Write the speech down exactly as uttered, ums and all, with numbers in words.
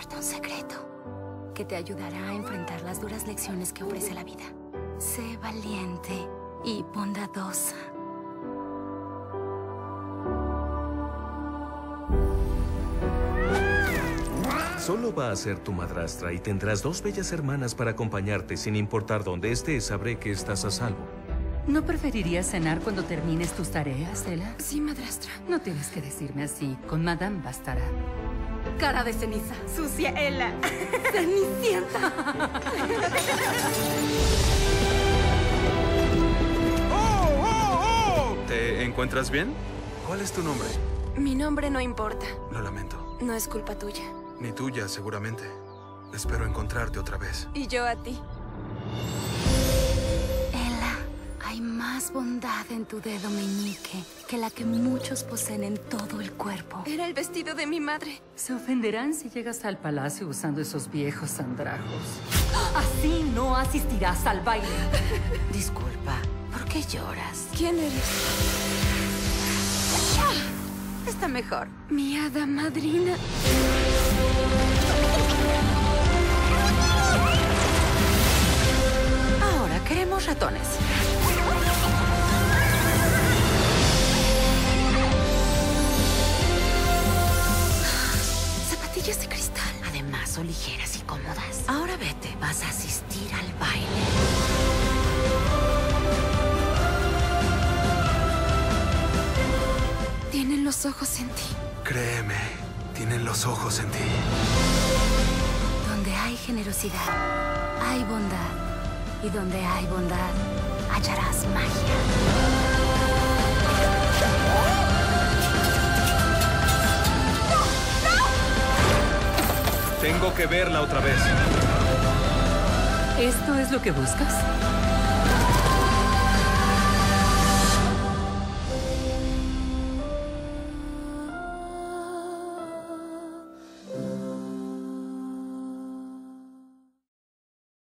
guarda un secreto que te ayudará a enfrentar las duras lecciones que ofrece la vida. Sé valiente y bondadosa. Solo va a ser tu madrastra y tendrás dos bellas hermanas para acompañarte. Sin importar dónde estés, sabré que estás a salvo. ¿No preferirías cenar cuando termines tus tareas, Ella? Sí, madrastra. No tienes que decirme así. Con Madame bastará. Cara de ceniza. Sucia, Ella. ¡Cenicienta! ¡Oh, oh, oh! ¿Te encuentras bien? ¿Cuál es tu nombre? Mi nombre no importa. Lo lamento. No es culpa tuya. Ni tuya, seguramente. Espero encontrarte otra vez. Y yo a ti. Ella, hay más bondad en tu dedo meñique que la que muchos poseen en todo el cuerpo. Era el vestido de mi madre. Se ofenderán si llegas al palacio usando esos viejos andrajos. Así no asistirás al baile. Disculpa, ¿por qué lloras? ¿Quién eres? ¡Ah! Está mejor. Mi hada madrina. Ahora queremos ratones. Zapatillas de cristal. Además, son ligeras y cómodas. Ahora vete, vas a asistir al baile. Tienen los ojos en ti. Créeme. Tienen los ojos en ti. Donde hay generosidad, hay bondad. Y donde hay bondad, hallarás magia. ¡No! ¡No! Tengo que verla otra vez. ¿Esto es lo que buscas?